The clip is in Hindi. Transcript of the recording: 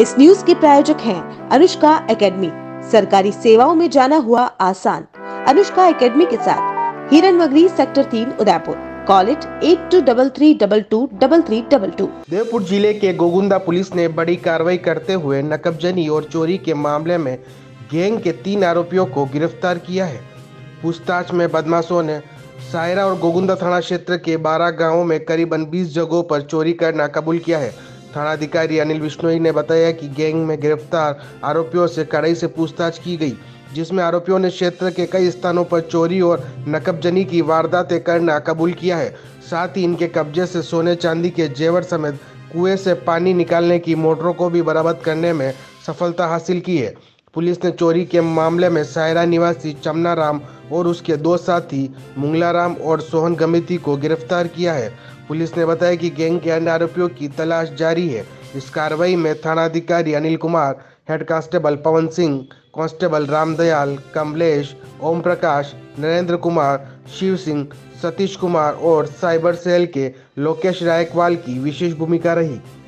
इस न्यूज के प्रायोजक हैं अनुष्का एकेडमी, सरकारी सेवाओं में जाना हुआ आसान। अनुष्का एकेडमी के साथ Hiranmagri sector 3 Udaipur. Call it 8233223322। Devpur जिले के गोगुंदा पुलिस ने बड़ी कार्रवाई करते हुए नकबजनी और चोरी के मामले में गैंग के 3 आरोपियों को गिरफ्तार किया है। पूछताछ में बदमाशों ने सायरा और गोगुंदा थाना क्षेत्र के 12 गांवों में करीबन 20 जगहों पर चोरी करना कबूल किया है। थानाधिकारी अनिल विश्नोई ने बताया कि गैंग में गिरफ्तार आरोपियों से कड़ाई से पूछताछ की गई, जिसमें आरोपियों ने क्षेत्र के कई स्थानों पर चोरी और नकबजनी की वारदातें करना कबूल किया है। साथ ही इनके कब्जे से सोने चांदी के जेवर समेत कुएं से पानी निकालने की मोटरों को भी बरामद करने में सफलता हासिल की है। पुलिस ने चोरी के मामले में सायरा निवासी चम्नाराम और उसके 2 साथी मंगलाराम और सोहन गमेती को गिरफ्तार किया है। पुलिस ने बताया कि गैंग के अन्य आरोपियों की तलाश जारी है। इस कार्रवाई में थानाधिकारी Anil Kumar, head constable Pawan Singh, constable Ramdayal, Kamlesh, Om Prakash, Narendra Kumar, Shiv Singh, Satish Kumar और साइबर सेल के लोकेश रायकवाल की विशेष भूमिका रही।